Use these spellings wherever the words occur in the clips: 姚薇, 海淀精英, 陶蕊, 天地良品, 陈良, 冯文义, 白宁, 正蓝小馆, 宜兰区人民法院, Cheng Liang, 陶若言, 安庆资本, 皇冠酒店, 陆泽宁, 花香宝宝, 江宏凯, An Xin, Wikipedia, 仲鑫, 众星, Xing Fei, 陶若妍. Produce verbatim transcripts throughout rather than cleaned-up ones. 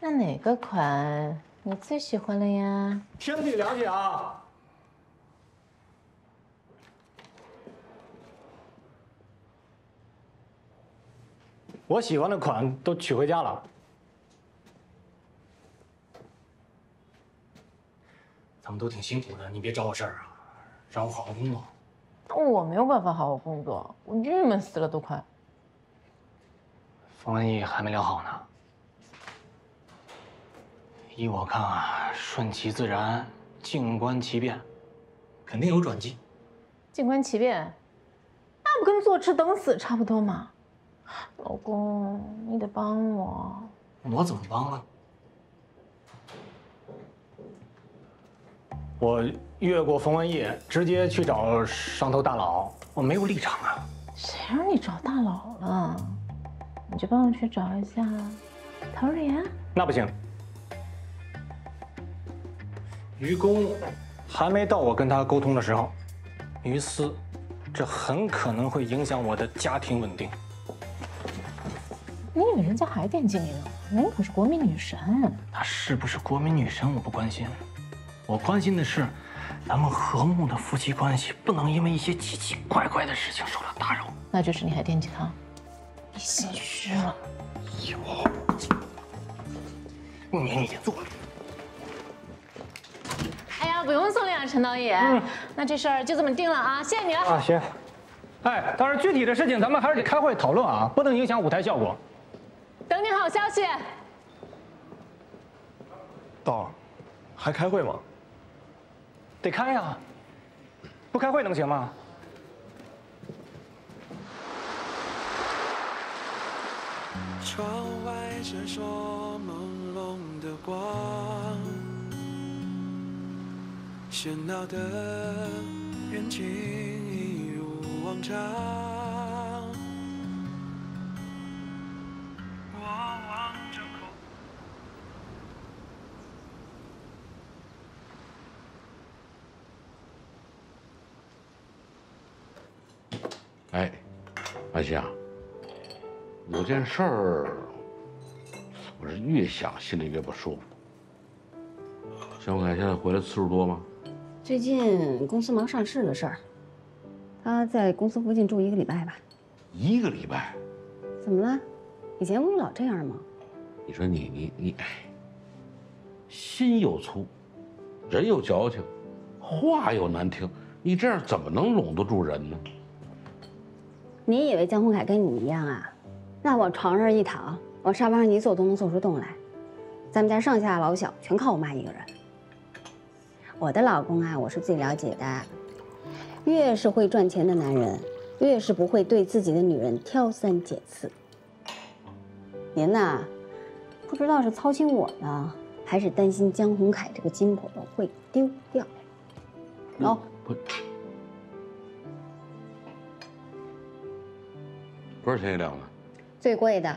那哪个款你最喜欢了呀？天地良品啊！我喜欢的款都取回家了。咱们都挺辛苦的，你别找我事儿啊，让我好好工作。我没有办法好好工作，我郁闷死了都快。方文艺还没聊好呢。 依我看啊，顺其自然，静观其变，肯定有转机。静观其变，那不跟坐吃等死差不多吗？老公，你得帮我。我怎么帮了？我越过冯文义，直接去找上头大佬，我没有立场啊。谁让你找大佬了？你就帮我去找一下陶蕊啊。那不行。 于公还没到我跟他沟通的时候，于私，这很可能会影响我的家庭稳定。你以为人家海淀精英啊？人可是国民女神。她是不是国民女神我不关心，我关心的是，咱们和睦的夫妻关系不能因为一些奇奇怪怪的事情受到打扰。那就是你海淀鸡汤，你心虚了。有，一年你得做。 不用送了呀，陈导演。嗯，那这事儿就这么定了啊，谢谢你了。啊，行。哎，但是具体的事情咱们还是得开会讨论啊，不能影响舞台效果。等你好消息。导，还开会吗？得开呀，不开会能行吗？窗外闪烁朦胧的光。 喧闹的人群一如往常，我望着空。哎，阿西啊，有件事儿，我是越想心里越不舒服。小凯现在回来次数多吗？ 最近公司忙上市的事儿，他在公司附近住一个礼拜吧。一个礼拜？怎么了？以前我老这样吗？你说你你你，哎，心又粗，人又矫情，话又难听，你这样怎么能拢得住人呢？你以为江宏凯跟你一样啊？那往床上一躺，往沙发上一坐都能做出洞来。咱们家上下老小全靠我妈一个人。 我的老公啊，我是最了解的。越是会赚钱的男人，越是不会对自己的女人挑三拣四。您呐，不知道是操心我呢，还是担心江宏凯这个金镊子会丢掉。哦，不是，多少钱一两呢？最贵的。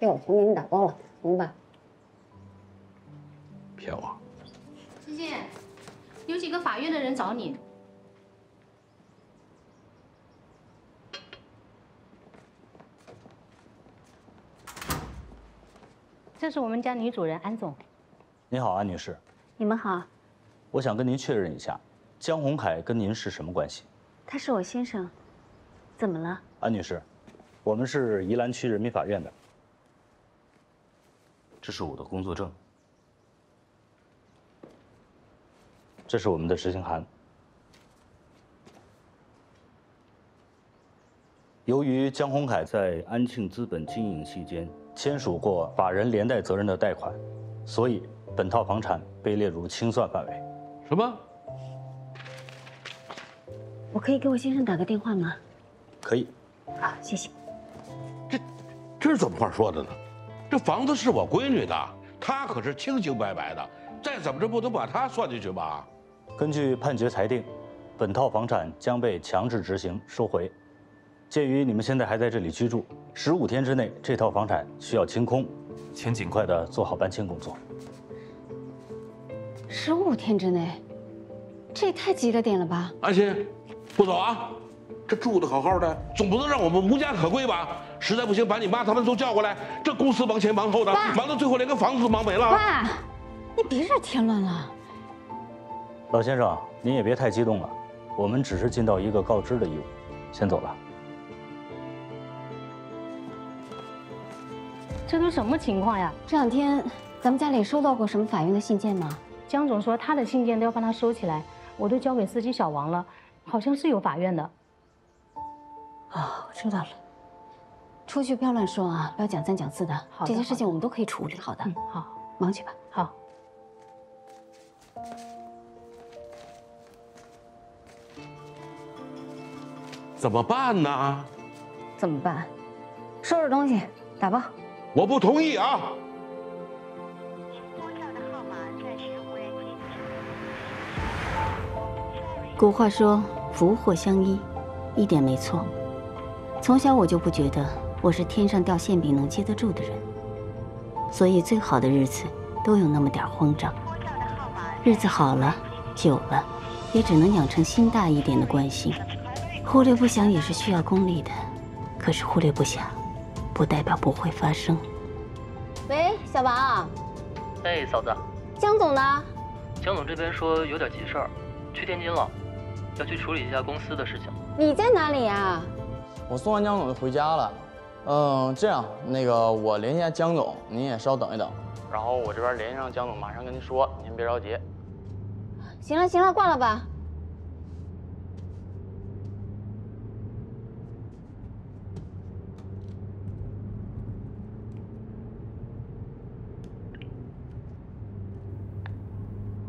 哟，我给你打包了，明白？骗我！欣欣。 有几个法院的人找你。这是我们家女主人安总。你好，安女士。你们好。我想跟您确认一下，江宏凯跟您是什么关系？他是我先生。怎么了？安女士，我们是宜兰区人民法院的。这是我的工作证。 这是我们的执行函。由于江宏凯在安庆资本经营期间签署过法人连带责任的贷款，所以本套房产被列入清算范围。什么？我可以给我先生打个电话吗？可以。好，谢谢。这这是怎么话说的呢？这房子是我闺女的，她可是清清白白的，再怎么着不能把她算进去吧？ 根据判决裁定，本套房产将被强制执行收回。鉴于你们现在还在这里居住，十五天之内这套房产需要清空，请尽快的做好搬迁工作。十五天之内，这也太急了点了吧？安心，不走啊！这住的好好的，总不能让我们无家可归吧？实在不行，把你妈他们都叫过来。这公司忙前忙后的，忙到最后连个房子都忙没了。爸，你别惹添乱了。老先生，您也别太激动了，我们只是尽到一个告知的义务，先走了。这都什么情况呀？这两天咱们家里收到过什么法院的信件吗？江总说他的信件都要帮他收起来，我都交给司机小王了，好像是有法院的。 哦，我知道了。出去不要乱说啊，不要讲三讲四的。好的，这件事情我们都可以处理好的。嗯，好，忙去吧。好。怎么办呢？怎么办？收拾东西，打包。我不同意啊！您拨叫的号码暂时无人接听。古话说，福祸相依，一点没错。 从小我就不觉得我是天上掉馅饼能接得住的人，所以最好的日子都有那么点慌张。日子好了久了，也只能养成心大一点的关心。忽略不想也是需要功力的，可是忽略不想，不代表不会发生。喂，小王。哎，嫂子。江总呢？江总这边说有点急事儿，去天津了，要去处理一下公司的事情。你在哪里呀？ 我送完江总就回家了，嗯，这样那个我联系下江总，您也稍等一等，然后我这边联系上江总，马上跟您说，您别着急。行了行了，挂了吧。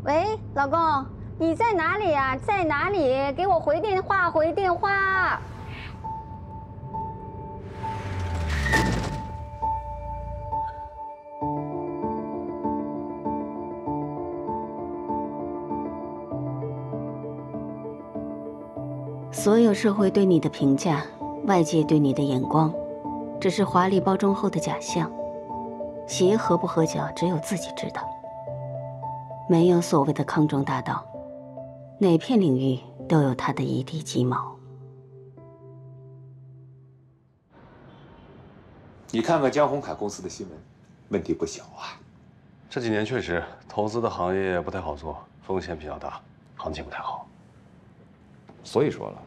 喂，老公，你在哪里呀？在哪里？给我回电话，回电话。 所有社会对你的评价，外界对你的眼光，只是华丽包装后的假象。鞋合不合脚，只有自己知道。没有所谓的康庄大道，哪片领域都有它的一地鸡毛。你看看江宏凯公司的新闻，问题不小啊。这几年确实，投资的行业不太好做，风险比较大，行情不太好。所以说了。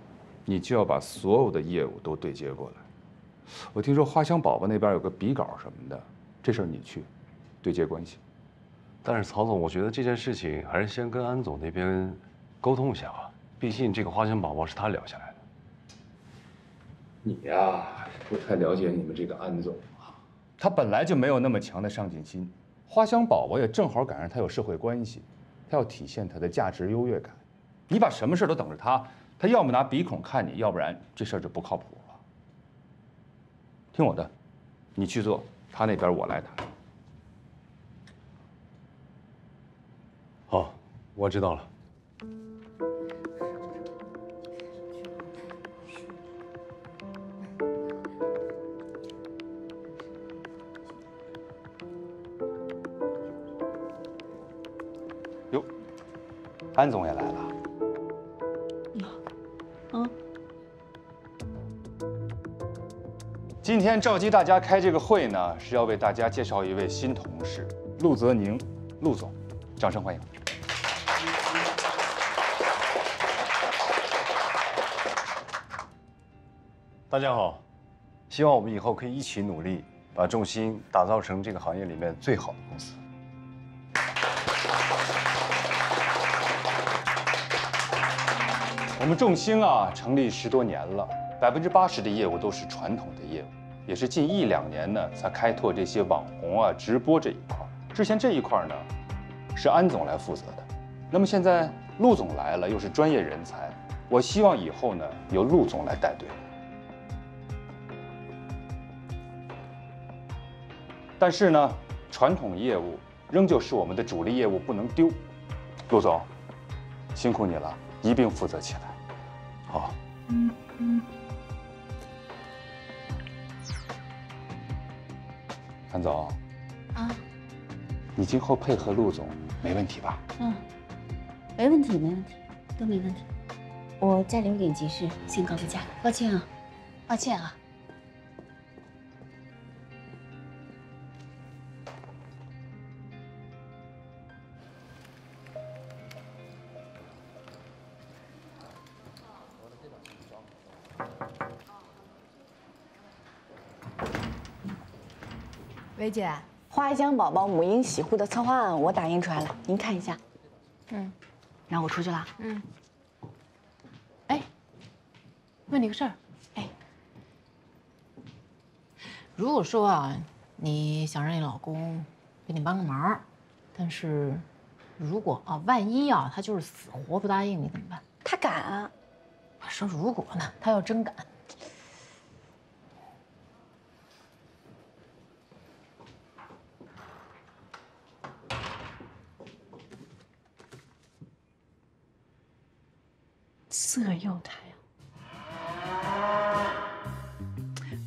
你就要把所有的业务都对接过来。我听说花香宝宝那边有个比稿什么的，这事儿你去对接关系。但是曹总，我觉得这件事情还是先跟安总那边沟通一下吧，毕竟这个花香宝宝是他聊下来的。你呀、啊，不太了解你们这个安总啊，他本来就没有那么强的上进心。花香宝宝也正好赶上他有社会关系，他要体现他的价值优越感。你把什么事都等着他。 他要么拿鼻孔看你，要不然这事儿就不靠谱了。听我的，你去做，他那边我来谈。好，我知道了。哟，安总也来了。 今天召集大家开这个会呢，是要为大家介绍一位新同事，陆泽宁，陆总，掌声欢迎。大家好，希望我们以后可以一起努力，把重心打造成这个行业里面最好的公司。我们众星啊，成立十多年了。 百分之八十的业务都是传统的业务，也是近一两年呢才开拓这些网红啊、直播这一块。之前这一块呢，是安总来负责的。那么现在陆总来了，又是专业人才，我希望以后呢由陆总来带队。但是呢，传统业务仍旧是我们的主力业务，不能丢。陆总，辛苦你了，一并负责起来。好。嗯嗯 韩总，啊，你今后配合陆总没问题吧？嗯，没问题，没问题，都没问题。我家里有点急事，先告个假，抱歉啊，抱歉啊。薇姐，花一江宝宝母婴洗护的策划案我打印出来了，您看一下。嗯，那我出去了。嗯。 问你个事儿，哎，如果说啊，你想让你老公给你帮个忙，但是如果啊，万一啊，他就是死活不答应你怎么办？他敢啊！我说如果呢，他要真敢，色诱他呀！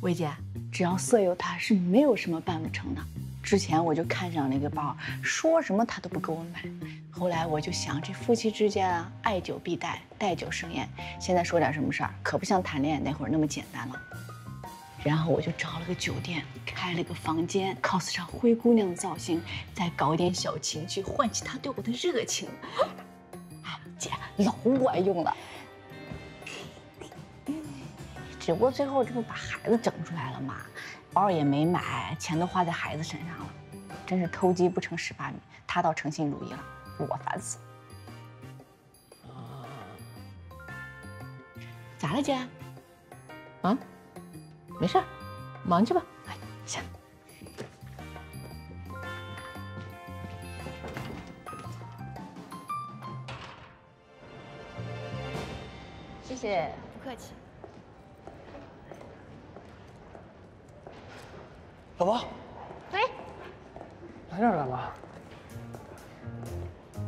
薇姐，只要色诱他是没有什么办不成的。之前我就看上了一个包，说什么他都不给我买。后来我就想，这夫妻之间啊，爱久必带，带久生厌。现在说点什么事儿，可不像谈恋爱那会儿那么简单了。然后我就找了个酒店，开了个房间 ，cos 上灰姑娘的造型，再搞点小情趣，唤起他对我的热情。啊，姐，老管用了。 只不过最后这不把孩子整出来了吗？包也没买，钱都花在孩子身上了，真是偷鸡不成蚀把米。他倒称心如意了，我烦死了。咋了，姐？啊？没事，忙去吧。哎，行。谢谢，不客气。 老婆，喂，来这儿干嘛？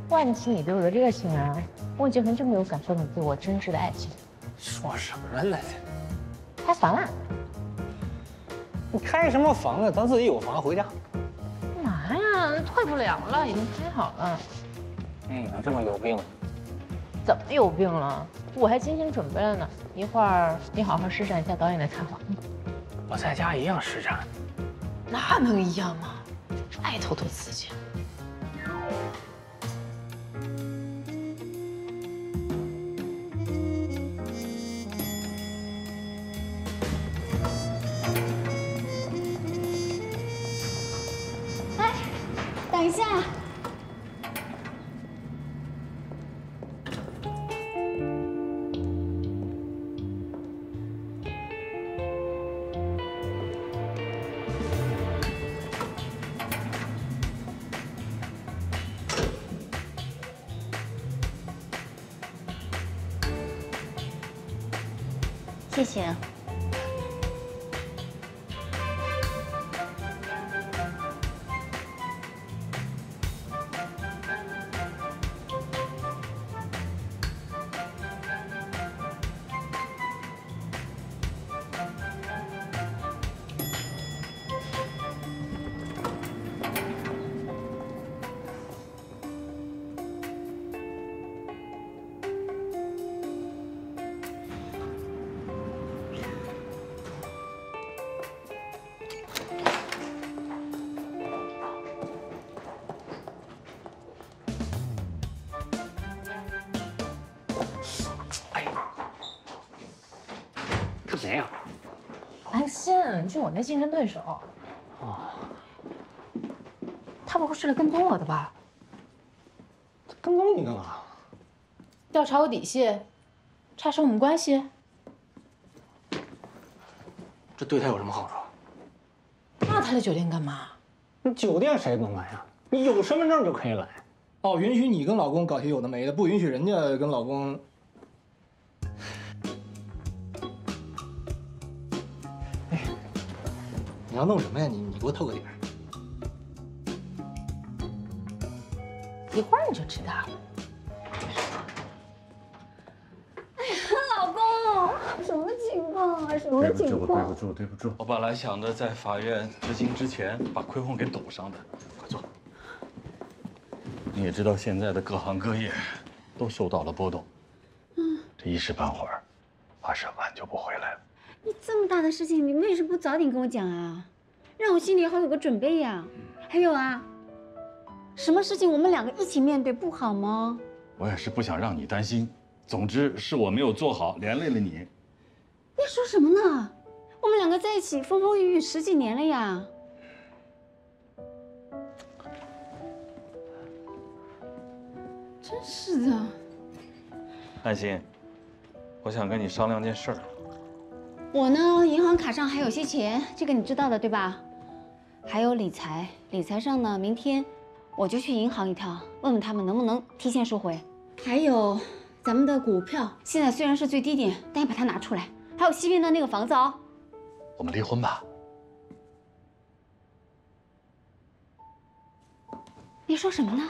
唤起你对我的热情啊！我已经很久没有感受你对我真挚的爱情。说什么呢？开房了？你开什么房啊？咱自己有房，回家。干嘛呀？退不了了，已经开好了。哎呀，这么有病！怎么有病了？我还精心准备了呢。一会儿你好好施展一下导演的才华。我在家一样施展。 那能一样吗？爱偷偷刺激。哎，等一下！谢谢、啊。谁呀？安心，就我那竞争对手。哦，他不会是来跟踪我的吧？他跟踪你干嘛？调查我底细，查查我们关系。这对他有什么好处？那他来酒店干嘛？你酒店谁能来呀？你有身份证就可以来。哦，允许你跟老公搞些有的没的，不允许人家跟老公。 你要弄什么呀？你你给我透个底儿。一会儿你就知道了。哎呀，老公，什么情况啊？什么情况？对不住，对不住，对不住。我本来想着在法院执行之前把亏空给堵上的。快坐。你也知道现在的各行各业都受到了波动。嗯。这一时半会儿，怕是挽救不回来了。你这么大的事情，你为什么不早点跟我讲啊？让我心里好有个准备呀、啊。还有啊，什么事情我们两个一起面对不好吗？我也是不想让你担心，总之是我没有做好，连累了你。你说什么呢？我们两个在一起风风雨雨十几年了呀。 真是的，安心，我想跟你商量件事儿。我呢，银行卡上还有些钱，这个你知道的对吧？还有理财，理财上呢，明天我就去银行一趟，问问他们能不能提前收回。还有咱们的股票，现在虽然是最低点，但也把它拿出来。还有西边的那个房子啊。我们离婚吧。你说什么呢？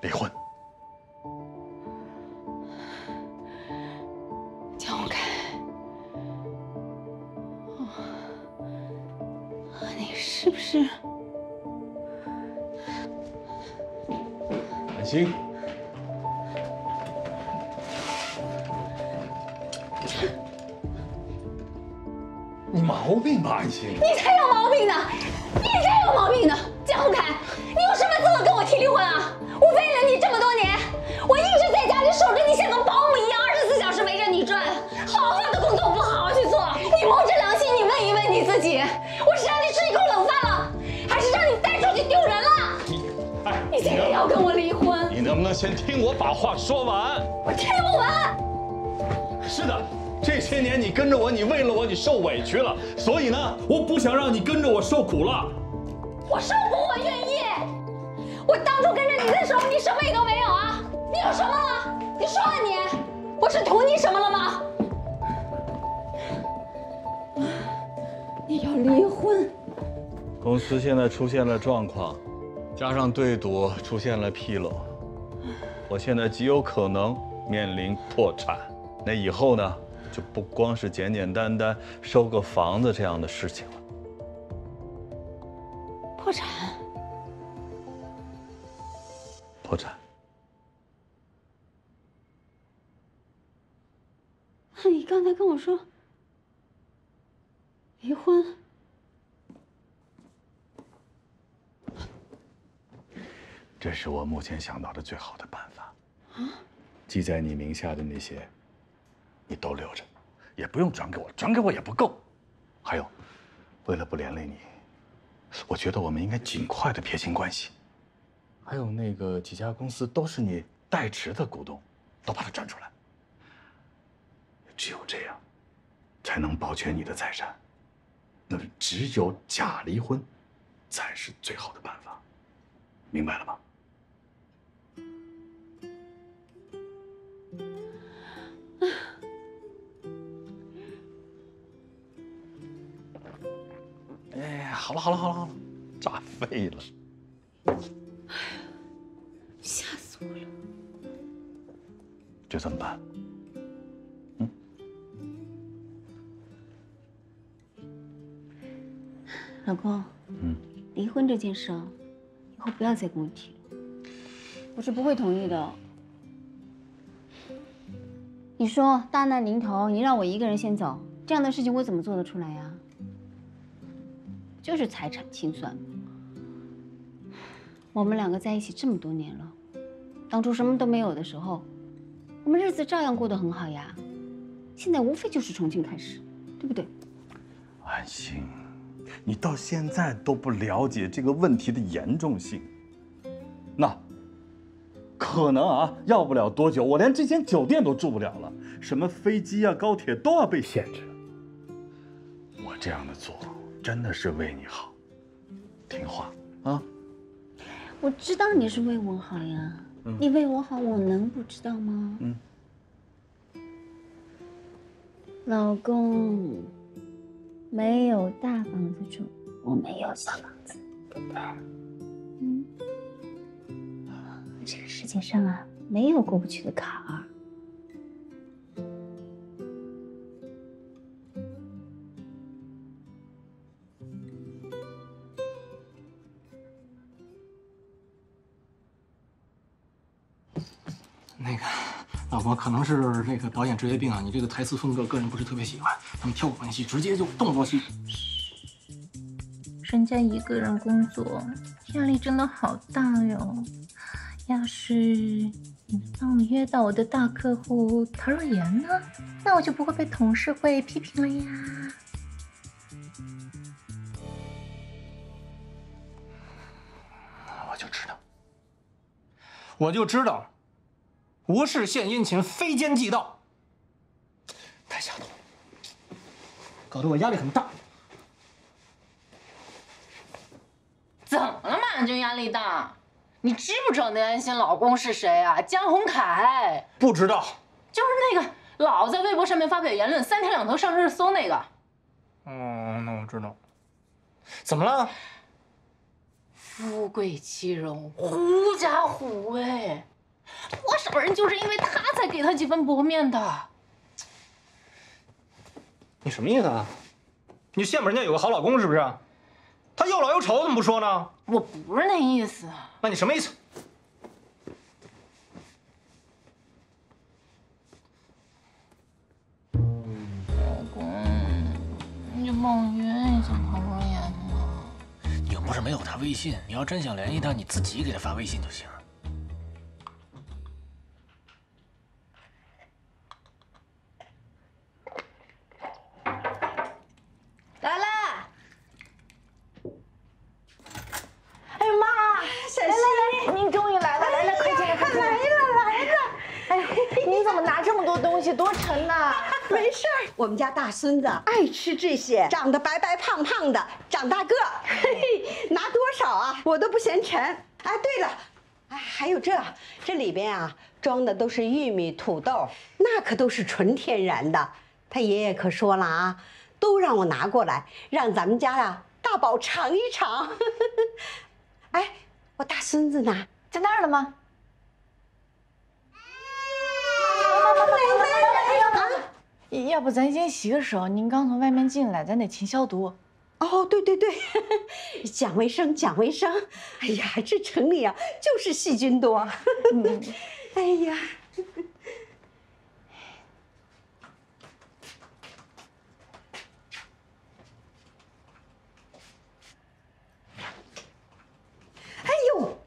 离婚，江宏凯，你是不是？安心，你毛病吧，安心，你才有毛病呢，你才有毛病呢，江宏凯，你有什么资格跟我提离婚啊？ 我为了你这么多年，我一直在家里守着你，像个保姆一样，二十四小时围着你转。好好的工作不好好去做，你摸着良心，你问一问你自己，我是让你吃一口冷饭了，还是让你带出去丢人了？你，哎，你现在要跟我离婚？你能不能先听我把话说完？我听不完。是的，这些年你跟着我，你为了我，你受委屈了，所以呢，我不想让你跟着我受苦了。我受苦，我愿意。 我当初跟着你的时候，你什么也都没有啊！你有什么了？你说啊你！我是图你什么了吗？你要离婚？公司现在出现了状况，加上对赌出现了纰漏，我现在极有可能面临破产。那以后呢，就不光是简简单单收个房子这样的事情了。破产？ 破产？那你刚才跟我说离婚，这是我目前想到的最好的办法啊！记在你名下的那些，你都留着，也不用转给我，转给我也不够。还有，为了不连累你，我觉得我们应该尽快的撇清关系。 还有那个几家公司都是你代持的股东，都把它转出来。只有这样，才能保全你的财产。那么，只有假离婚，才是最好的办法。明白了吗？哎，好了好了好了好了，炸废了。 吓死我了！就这么办，嗯？老公，嗯，离婚这件事啊，以后不要再跟我提了，我是不会同意的。你说大难临头，你让我一个人先走，这样的事情我怎么做得出来呀？就是财产清算。 我们两个在一起这么多年了，当初什么都没有的时候，我们日子照样过得很好呀。现在无非就是重新开始，对不对？安心，你到现在都不了解这个问题的严重性。那可能啊，要不了多久，我连这间酒店都住不了了，什么飞机啊、高铁都要被限制。我这样的做真的是为你好，听话啊。 我知道你是为我好呀，你为我好，我能不知道吗？嗯，老公，没有大房子住，我没有小房子。嗯，这个世界上啊，没有过不去的坎儿。老婆可能是这个导演职业病啊，你这个台词风格个人不是特别喜欢。咱们跳舞那戏直接就动作戏。人家一个人工作，压力真的好大哟。要是你帮我约到我的大客户陶若妍呢，那我就不会被同事会批评了呀。 我就知道，无事献殷勤，非奸即盗。太下头了，搞得我压力很大。怎么了嘛？你就压力大？你知不知道那安心老公是谁啊？江宏凯。不知道。就是那个老在微博上面发表言论，三天两头上热搜那个。哦，那我知道。怎么了？ 富贵欺荣，狐假虎威。多少人就是因为他才给他几分薄面的。你什么意思啊？你羡慕人家有个好老公是不是？他又老又丑，怎么不说呢？我不是那意思。那你什么意思？老公，你就帮我约一下陶若妍嘛。 不是没有他微信，你要真想联系他，你自己给他发微信就行。来了！哎呀妈！小西，您终于来了，来了，快进来，快进来！来了，来了！哎呀，你怎么拿这么多东西，多沉呐！没事儿，我们家大孙子爱吃这些，长得白白胖胖的，长大个。 拿多少啊？我都不嫌沉。哎，对了，哎，还有这，这里边啊装的都是玉米、土豆，那可都是纯天然的。他爷爷可说了啊，都让我拿过来，让咱们家啊大宝尝一尝。哎，我大孙子呢？在那儿了吗？妈妈，妈妈，妈妈，要不咱先洗个手？您刚从外面进来，咱得勤消毒。 哦，对对对，讲卫生，讲卫生。哎呀，这城里啊，就是细菌多。嗯、哎呀，哎呦，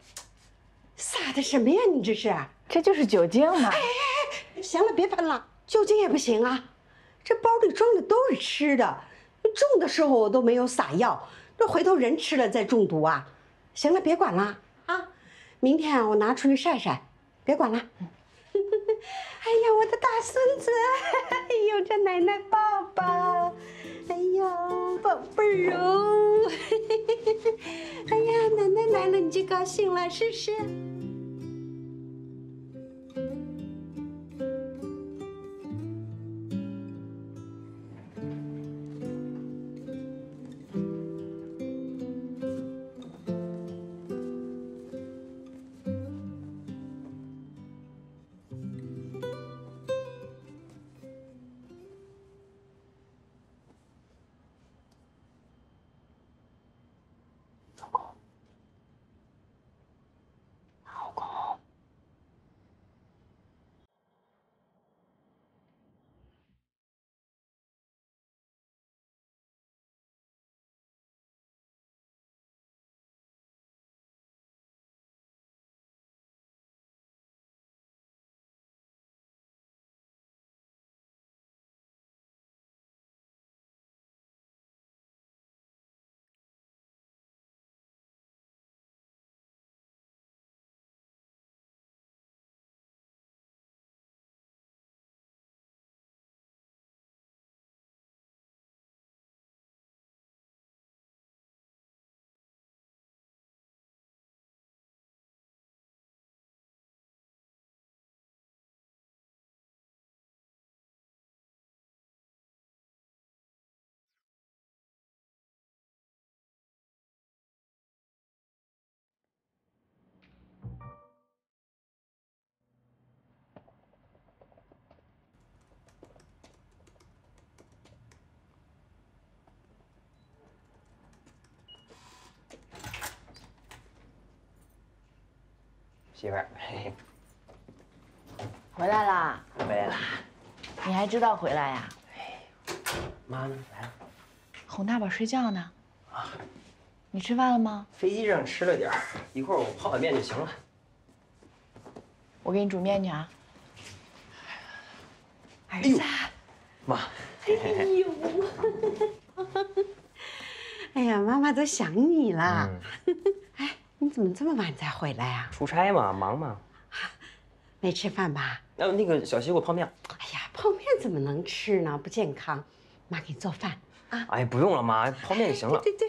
撒的什么呀？你这是？这就是酒精嘛。哎哎哎，行了，别喷了，酒精也不行啊。这包里装的都是吃的。 种的时候我都没有撒药，这回头人吃了再中毒啊！行了，别管了啊！明天啊，我拿出去晒晒，别管了。哎呀，我的大孙子！哎呦，这奶奶抱抱！哎呦，宝贝儿哦！哎呀，奶奶来了你就高兴了，是不是？ 媳妇儿，回来啦！回来啦！你还知道回来呀？哎，妈呢？来了。哄大宝睡觉呢。啊。你吃饭了吗？飞机上吃了点儿，一会儿我泡碗面就行了。我给你煮面去啊。儿子。妈。哎呦。哎呀，妈妈都想你了。哎，你怎么这么晚才回来啊？出差嘛，忙嘛。 没吃饭吧？呃，那个小西给我泡面。哎呀，泡面怎么能吃呢？不健康。妈给你做饭啊！哎，不用了，妈，泡面就行了。对对。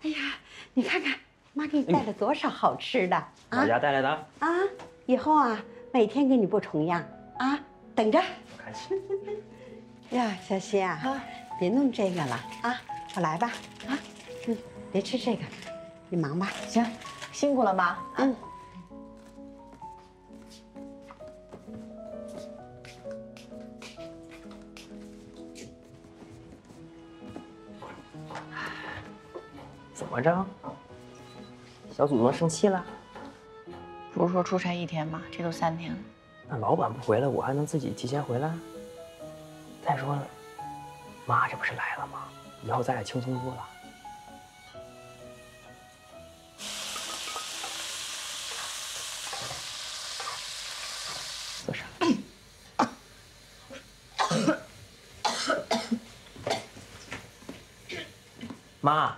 哎呀，你看看，妈给你带了多少好吃的啊！我家带来的啊，以后啊，每天给你不重样啊，等着。不客气。呀，小西啊，别弄这个了啊，我来吧啊，嗯，别吃这个，你忙吧。行，辛苦了，妈。嗯。 怎么着？小祖宗生气了？不是说出差一天吗？这都三天了。那老板不回来，我还能自己提前回来？再说了，妈这不是来了吗？以后咱俩轻松多了。坐上。妈。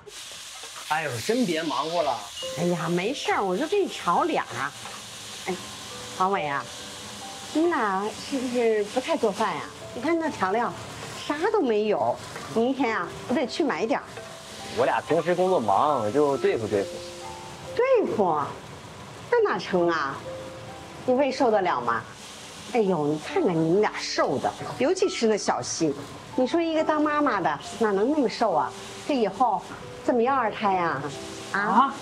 哎呦，真别忙活了。哎呀，没事儿，我就给你炒俩。哎，黄伟啊，你俩是不是不太做饭呀？你看那调料，啥都没有。明天啊，我得去买点儿。我俩平时工作忙，就对付对付。对付？那哪成啊？你胃受得了吗？哎呦，你看看你们俩瘦的，尤其是那小西，你说一个当妈妈的哪能那么瘦啊？这以后。 怎么样，二胎呀？啊！啊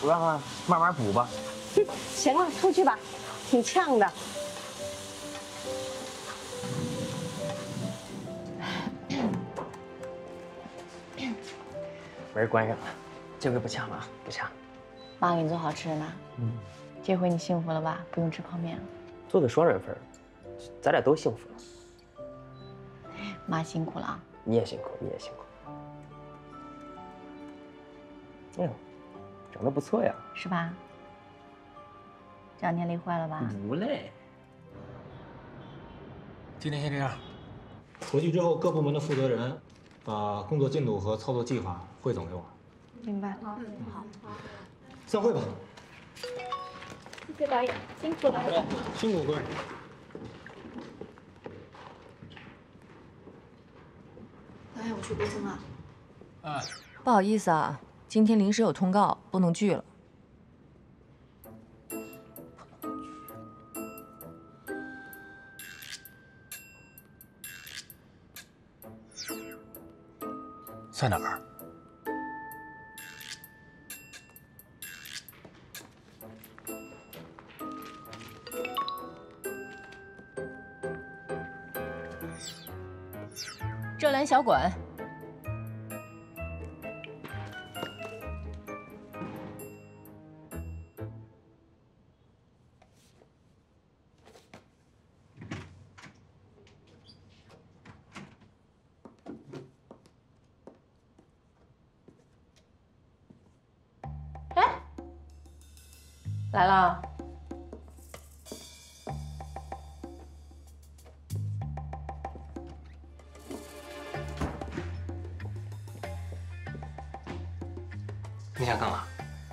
不让啊，慢慢补吧。行了，出去吧，挺呛的。门关上了，这回不呛了啊，不呛。妈给你做好吃的呢。嗯。这回你幸福了吧？不用吃泡面了。做的双人份，咱俩都幸福了。 妈辛苦了啊！你也辛苦，你也辛苦。哎呦，长得不错呀，是吧？这两天累坏了吧？不累。今天先这样。回去之后，各部门的负责人把工作进度和操作计划汇总给我。明白。好，好。散会吧。谢谢导演，辛苦了。辛苦各位。 哎，我去沟通啊！哎，不好意思啊，今天临时有通告，不能聚了。在哪儿？正蓝小馆，哎，来了。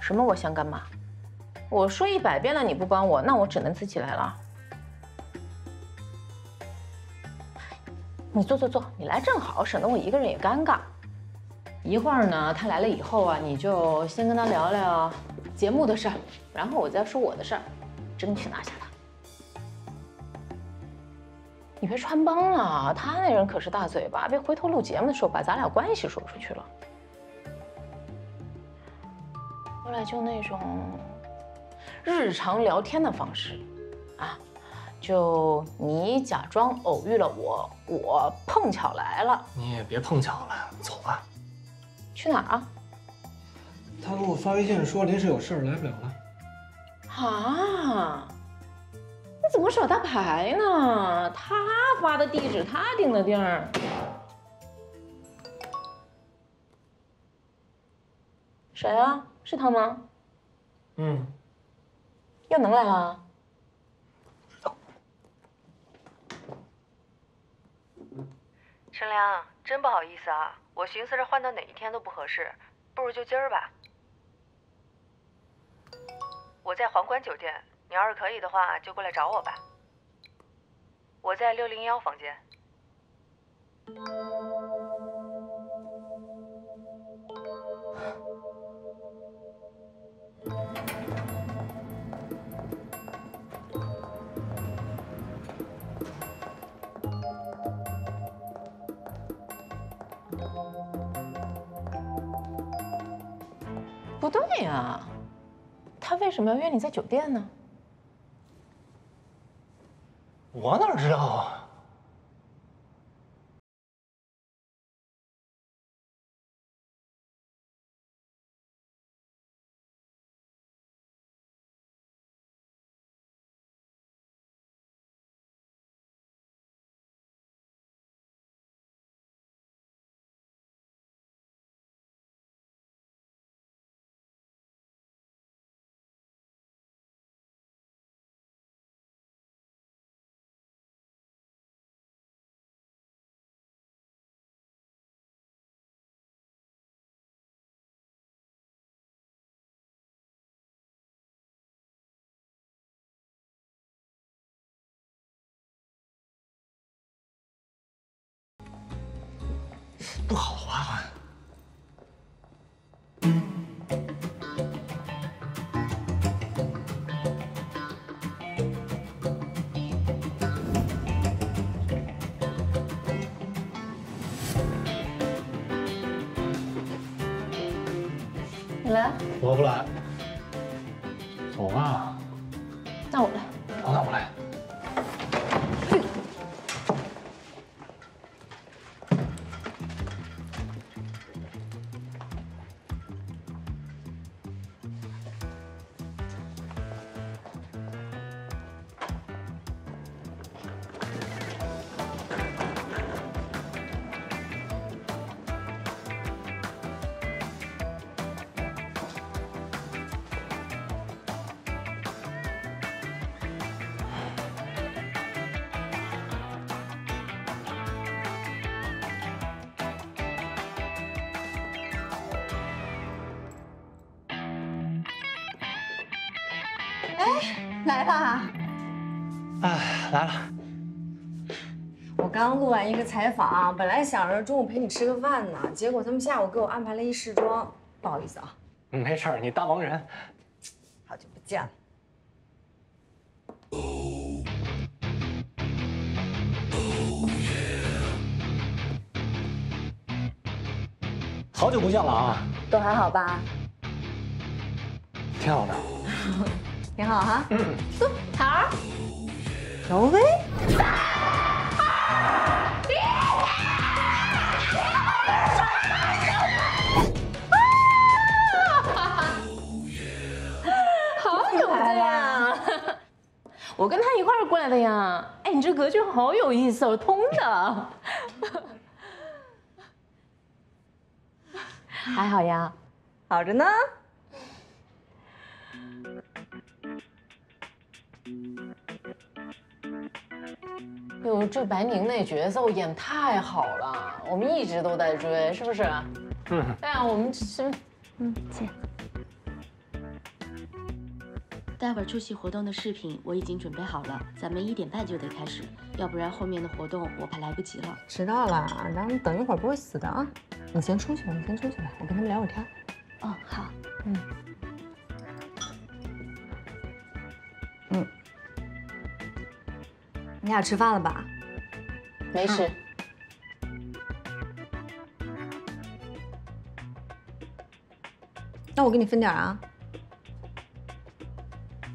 什么？我想干嘛？我说一百遍了，你不帮我，那我只能自己来了。你坐坐坐，你来正好，省得我一个人也尴尬。一会儿呢，他来了以后啊，你就先跟他聊聊节目的事儿，然后我再说我的事儿，争取拿下他。你别穿帮了，他那人可是大嘴巴，别回头录节目的时候把咱俩关系说出去了。 后来就那种日常聊天的方式，啊，就你假装偶遇了我，我碰巧来了。你也别碰巧了，走吧。去哪儿啊？他给我发微信说临时有事儿来不了了。啊，那怎么耍大牌呢？他发的地址，他定的地儿。谁啊？是他吗？嗯。又能来了？ 陈良，真不好意思啊，我寻思着换到哪一天都不合适，不如就今儿吧。我在皇冠酒店，你要是可以的话，就过来找我吧。我在六零幺房间。不对呀，他为什么要约你在酒店呢？我哪知道啊！不好，花花。你来？我不来。走吧。那我来。好，那我来。 来啦！哎，来了。我刚录完一个采访，本来想着中午陪你吃个饭呢，结果他们下午给我安排了一试妆，不好意思啊。没事儿，你大忙人。好久不见了。好久不见了啊！都还好吧？挺好的。挺好哈，嗯，走，桃儿，小薇，好久不见呀！我跟他一块儿过来的呀。哎，你这格局好有意思哦，通的。还好呀，好着呢。 哟，这白宁那角色我演太好了，我们一直都在追，是不是？嗯。对啊，我们是，嗯，姐。待会儿出席活动的视频我已经准备好了，咱们一点半就得开始，要不然后面的活动我怕来不及了。迟到了，咱们等一会儿不会死的啊！你先出去吧，你先出去吧，我跟他们聊会儿天。哦，好。嗯。 你俩吃饭了吧？没吃。那我给你分点啊。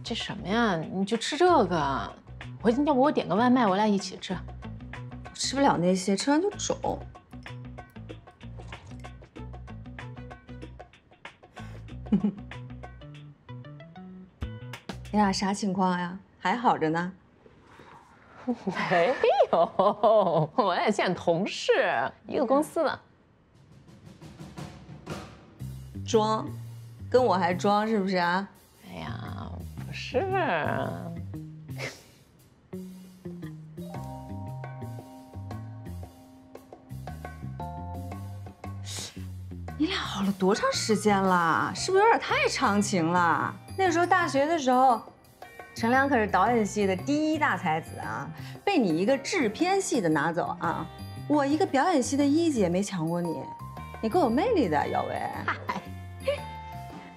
这什么呀？你就吃这个。我要不我点个外卖，我俩一起吃。我吃不了那些，吃完就走。你俩啥情况呀？还好着呢？没有，我也见同事，一个公司的。装，跟我还装是不是啊？哎呀，不是。 你俩好了多长时间了？是不是有点太长情了？那时候大学的时候，陈良可是导演系的第一大才子啊，被你一个制片系的拿走啊！我一个表演系的一姐没抢过你，你够有魅力的，姚薇。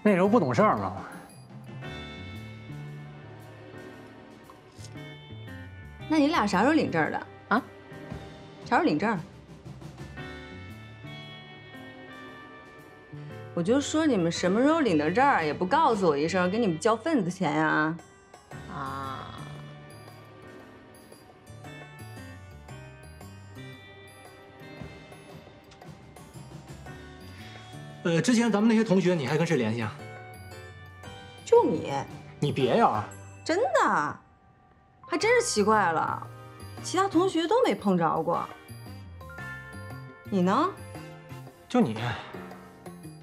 那时候不懂事儿嘛。那你俩啥时候领证的啊？啥时候领证？ 我就说你们什么时候领到这儿也不告诉我一声，给你们交份子钱呀？啊！呃，之前咱们那些同学，你还跟谁联系啊？就你。你别呀！真的，还真是奇怪了，其他同学都没碰着过。你呢？就你。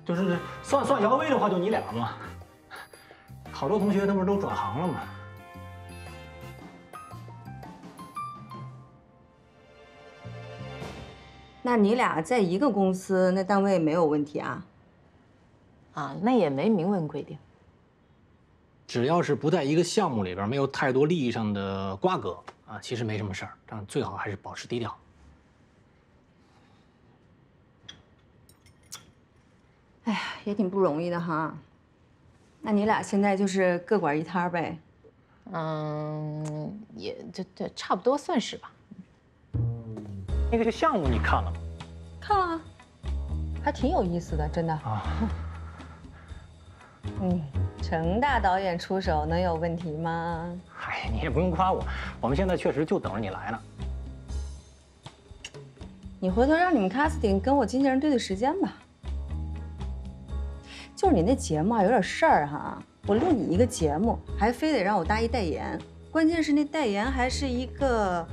就是算算姚薇的话，就你俩嘛。好多同学他不是都转行了吗？那你俩在一个公司，那单位没有问题啊？啊，那也没明文规定。只要是不在一个项目里边，没有太多利益上的瓜葛啊，其实没什么事儿。但最好还是保持低调。 哎呀，也挺不容易的哈。那你俩现在就是各管一摊呗？嗯，也这这差不多算是吧。那个项目你看了吗？看了、啊，还挺有意思的，真的。啊、嗯，程大导演出手能有问题吗？哎，你也不用夸我，我们现在确实就等着你来呢。你回头让你们 casting 跟我经纪人对对时间吧。 就是你那节目啊，有点事儿哈。我录你一个节目，还非得让我大一代言，关键是那代言还是一个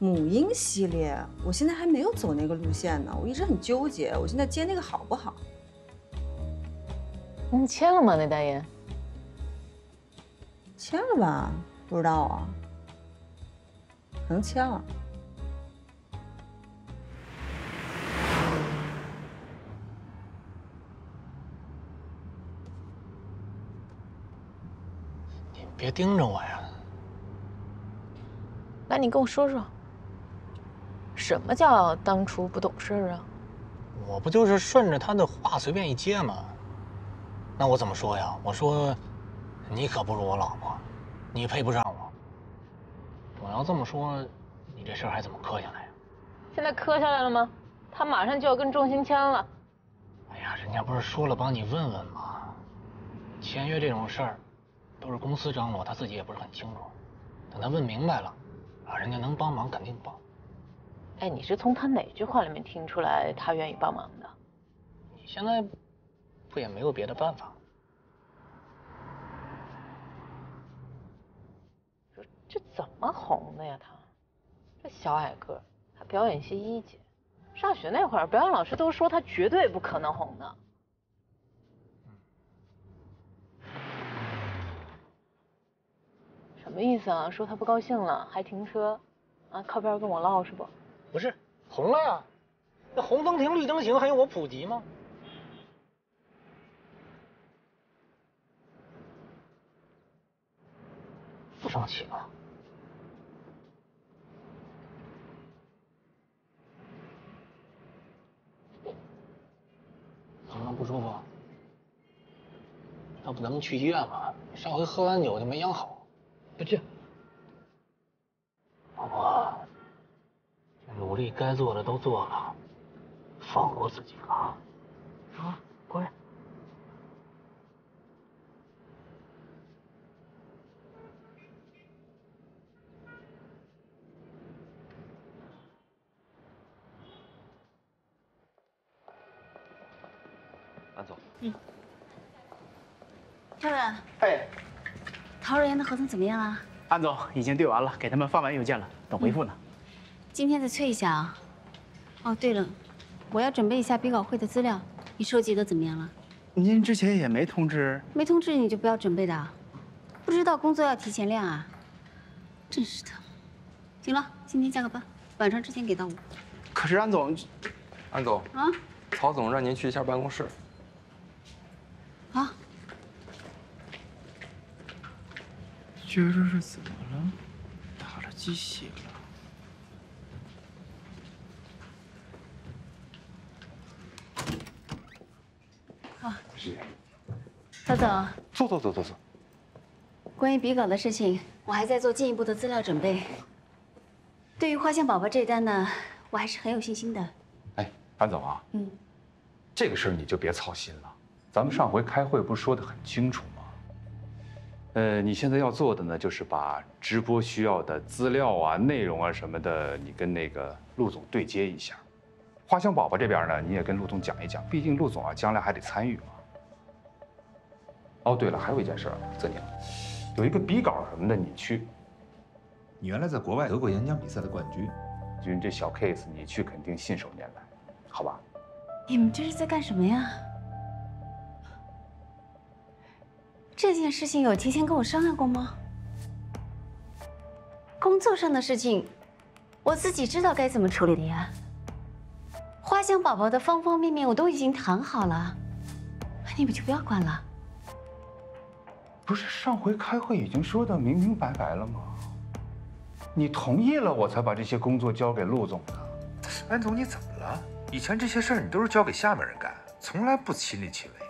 母婴系列，我现在还没有走那个路线呢，我一直很纠结，我现在接那个好不好？你签了吗？那代言？签了吧？不知道啊，可能签了。 别盯着我呀！那你跟我说说，什么叫当初不懂事啊？我不就是顺着他的话随便一接吗？那我怎么说呀？我说，你可不如我老婆，你配不上我。我要这么说，你这事儿还怎么磕下来呀？现在磕下来了吗？他马上就要跟仲鑫签了。哎呀，人家不是说了帮你问问吗？签约这种事儿。 都是公司张罗，他自己也不是很清楚。等他问明白了，啊，人家能帮忙肯定帮。哎，你是从他哪句话里面听出来他愿意帮忙的？你现在不也没有别的办法？这这怎么红的呀？他这小矮个，他表演系一姐，上学那会儿表演老师都说他绝对不可能红的。 什么意思啊？说他不高兴了还停车，啊，靠边跟我唠是不？不是，红了呀，那红灯停绿灯行还用我普及吗？不生气啊？怎么了？不舒服？要不咱们去医院吧？上回喝完酒就没养好。 不去，老婆，努力该做的都做了，放过自己吧。啊，过来。安总。嗯。亮亮。哎。 他陶若言的合同怎么样了？安总已经对完了，给他们发完邮件了，等回复呢。嗯、今天再催一下啊。哦，对了，我要准备一下比稿会的资料，你收集的怎么样了？您之前也没通知。没通知你就不要准备的，不知道工作要提前量啊。真是的。行了，今天加个班，晚上之前给到我。可是安总，安总啊，曹总让您去一下办公室。好。 今儿这是怎么了？打了鸡血了。好，谢谢。曹总，坐坐坐坐坐。关于笔稿的事情，我还在做进一步的资料准备。对于花香宝宝这单呢，我还是很有信心的。哎，安总啊，嗯，这个事儿你就别操心了。咱们上回开会不是说得很清楚吗？ 呃，你现在要做的呢，就是把直播需要的资料啊、内容啊什么的，你跟那个陆总对接一下。花香宝宝这边呢，你也跟陆总讲一讲，毕竟陆总啊，将来还得参与嘛。哦，对了，还有一件事，泽宁，有一个笔稿什么的，你去。你原来在国外得过演讲比赛的冠军，就这小 case， 你去肯定信手拈来，好吧？你们这是在干什么呀？ 这件事情有提前跟我商量过吗？工作上的事情，我自己知道该怎么处理的呀。花香宝宝的方方面面我都已经谈好了，你们就不要管了。不是上回开会已经说的明明白白了吗？你同意了，我才把这些工作交给陆总的。安总，你怎么了？以前这些事儿你都是交给下面人干，从来不亲力亲为。